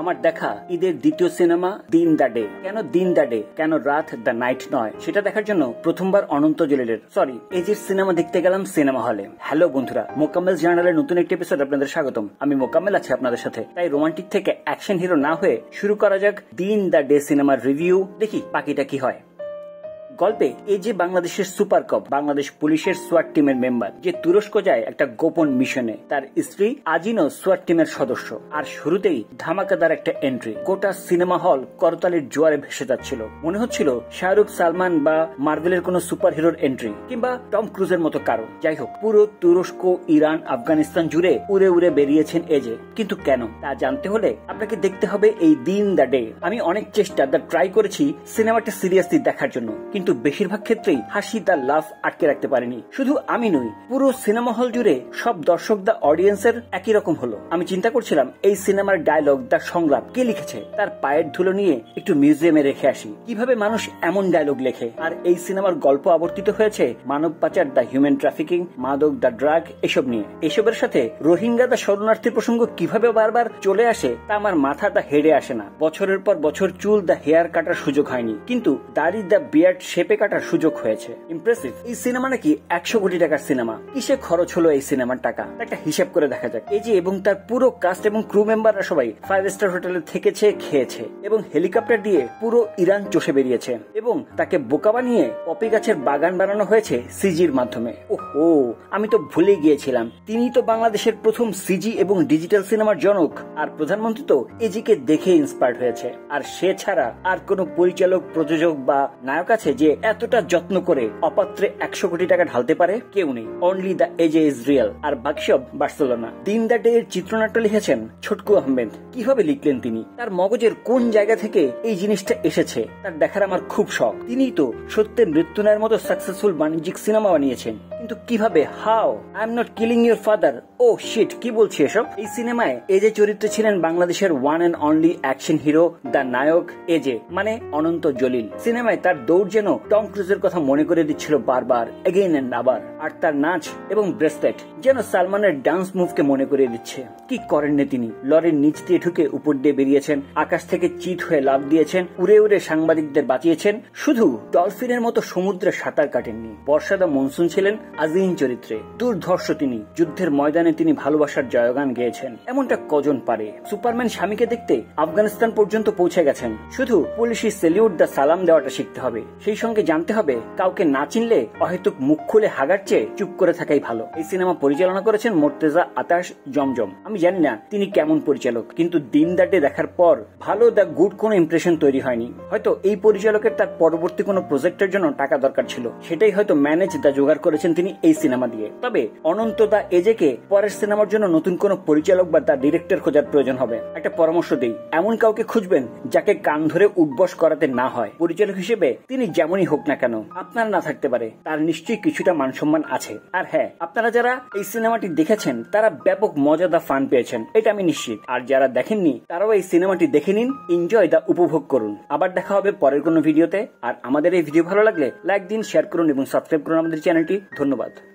আমার দেখা ঈদের দ্বিতীয় সিনেমা দিন দ্য ডে। কেন দিন দ্য ডে, কেন রাত দ্য নাইট নয়, সেটা দেখার জন্য প্রথমবার অনন্ত জলিলের সরি এজির সিনেমা দেখতে গেলাম সিনেমা হলে। হ্যালো বন্ধুরা, মোকাম্মেল জার্নালের নতুন একটি এপিসোড আপনাদের স্বাগতম। আমি মোকাম্মেল আছি আপনাদের সাথে। তাই রোমান্টিক থেকে অ্যাকশন হিরো না হয়ে শুরু করা যাক দিন দ্য ডে সিনেমার রিভিউ। দেখি বাকিটা কি হয়। গল্পে এই যে বাংলাদেশের সুপার কপ, বাংলাদেশ পুলিশের সোয়াট টিমের মেম্বার, যে তুরস্ক যায় একটা গোপন মিশনে। তার স্ত্রী আজিনো সোয়াট টিমের সদস্য। আর শুরুতেই ধামাকাদার একটা এন্ট্রি। গোটা সিনেমা হল করতালির জোয়ারে ভেসে যাচ্ছিল। মনে হচ্ছিল শাহরুখ, সালমান বা মার্ভেলের কোন সুপার হিরোর এন্ট্রি, কিংবা টম ক্রুজের মতো কারো। যাই হোক, পুরো তুরস্ক, ইরান, আফগানিস্তান জুড়ে উড়ে উড়ে বেরিয়েছেন এজে। কিন্তু কেন তা জানতে হলে আপনাকে দেখতে হবে এই দিন দ্য ডে। আমি অনেক চেষ্টা ট্রাই করেছি সিনেমাটা সিরিয়াসলি দেখার জন্য, কিন্তু বেশিরভাগ ক্ষেত্রেই হাসি দা লাভ আটকে রাখতে পারেনি। শুধু আমি নই, পুরো সিনেমা হল জুড়ে সব দর্শক, দা অডিয়েন্সের একই রকম হলো। আমি চিন্তা করছিলাম এই সিনেমার ডায়লগ, দা সংলাপ কে লিখেছে, তার পায়ের ধুলো নিয়ে একটু মিউজিয়ামে রেখে আসি। কিভাবে মানুষ এমন ডায়লগ লেখে। আর এই সিনেমার গল্প আবর্তিত হয়েছে মানব পাচার, দা হিউম্যান ট্রাফিকিং, মাদক, দা ড্রাগ এসব নিয়ে। এসবের সাথে রোহিঙ্গা, দা শরণার্থীর প্রসঙ্গ কিভাবে বারবার চলে আসে তা আমার মাথা দা হেডে আসে না। বছরের পর বছর চুল দা হেয়ার কাটার সুযোগ হয়নি, কিন্তু দাড়ি দা বিয়ার্ড শেপে কাটার সুযোগ হয়েছে। ইমপ্রেসিভ। এই সিনেমা নাকি 100 কোটি টাকার সিনেমা। কিসে খরচ হলো এই সিনেমার টাকা, একটা হিসাব করে দেখা যাক। এই যে এবং তার পুরো কাস্ট এবং ক্রু মেম্বাররা সবাই 5 স্টার হোটেলে থেকেছে, খেয়েছে এবং হেলিকপ্টার দিয়ে পুরো ইরান চষে বেরিয়েছে। এবং তাকে বোকা বানিয়ে পপি গাছের বাগান বানানো হয়েছে সিজির মাধ্যমে। ওহো, আমি তো ভুলে গিয়েছিলাম তিনি তো বাংলাদেশের প্রথম সিজি এবং ডিজিটাল সিনেমার জনক। আর প্রধানমন্ত্রী তো এজিকে দেখে ইন্সপায়ার্ড হয়েছে। আর সে ছাড়া আর কোন পরিচালক, প্রযোজক বা নায়ক আছে যে এতটা যত্ন করে অপাত্রে 100 কোটি টাকা ঢালতে পারে? কেউ নেই। অনলি দ্য এজে ইজ রিয়েল। আর বাকি সব বার্সেলোনা। দিন দ্য ডে এর চিত্রনাট্য লিখেছেন ছটকু আহমেদ। কিভাবে লিখলেন তিনি, তার মগজের কোন জায়গা থেকে এই জিনিসটা এসেছে তার দেখার আমার খুব শখ। তিনিই তো সত্যের মৃত্যুনায়ের মতো সাকসেসফুল বাণিজ্যিক সিনেমা বানিয়েছেন, কিন্তু কিভাবে? How? I am not killing your father. Oh shit, কি বলছি এসব। এই সিনেমায় এজে চরিত্রে ছিলেন বাংলাদেশের one and only action hero, the নায়ক এজে মানে অনন্ত জলিল। সিনেমায় তার দৌড় যেন টম ক্রুজের কথা মনে করে দিচ্ছিল বারবার, এগেইন এন্ড আবার। আর তার নাচ এবং ব্রেসলেট যেন সালমানের ডান্স মুভকে মনে করে দিচ্ছে। কি করেননি তিনি, লরির নিচ দিয়ে ঢুকে উপর দিয়ে বেরিয়েছেন, আকাশ থেকে চিত হয়ে লাফ দিয়েছেন, উড়ে উড়ে সাংবাদিকদের বাঁচিয়েছেন, শুধু ডলফিনের মতো সমুদ্রে সাঁতার কাটেননি। বর্ষা দা মনসুন ছিলেন আজিন চরিত্রে, দুর্ধর্ষ তিনি। যুদ্ধের ময়দানে তিনি ভালোবাসার জয়গান গেয়েছেন, এমনটা কজন পারে। সুপারম্যান স্বামীকে দেখতে আফগানিস্তান পর্যন্ত পৌঁছে গেছেন, শুধু পুলিশি স্যালিউট দা সালাম দেওয়াটা শিখতে হবে। সেই সঙ্গে জানতে হবে কাউকে না চিনলে অহেতুক মুখ খুলে হাগার চেয়ে চুপ করে থাকাই ভালো। এই সিনেমা পরিচালনা করেছেন মোর্তেজা আতাশজমজম। আমি জানি না তিনি কেমন পরিচালক, কিন্তু দিন দ্য ডে দেখার পর ভালো দা গুড কোনো ইমপ্রেশন তৈরি হয়নি। হয়তো এই পরিচালকের তার পরবর্তী কোনো প্রজেক্টের জন্য টাকা দরকার ছিল, সেটাই হয়তো ম্যানেজ দা জোগাড় করেছেন তিনি এই সিনেমা দিয়ে। তবে অনন্ত দা এজেকে পরের সিনেমার জন্য নতুন কোন পরিচালক বা দা ডিরেক্টর খোঁজার প্রয়োজন হবে। একটা পরামর্শ দিই, এমন কাউকে খুঁজবেন যাকে কান ধরে উঠবস করাতে না হয়। পরিচালক হিসেবে তিনি যেমনই হোক না কেন আপনার না থাকতে পারে, তার নিশ্চয়ই কিছুটা মান সম্মান আছে। আর হ্যাঁ, আপনারা যারা এই সিনেমাটি দেখেছেন তারা ব্যাপক মজাদার ফান পেয়েছেন, এটা আমি নিশ্চিত। আর যারা দেখেননি তারাও এই সিনেমাটি দেখে নিন, এনজয় দা, উপভোগ করুন। আবার দেখা হবে পরের কোনো ভিডিওতে। আর আমাদের এই ভিডিও ভালো লাগলে লাইক দিন, শেয়ার করুন এবং সাবস্ক্রাইব করুন আমাদের চ্যানেলটি। ধন্যবাদ।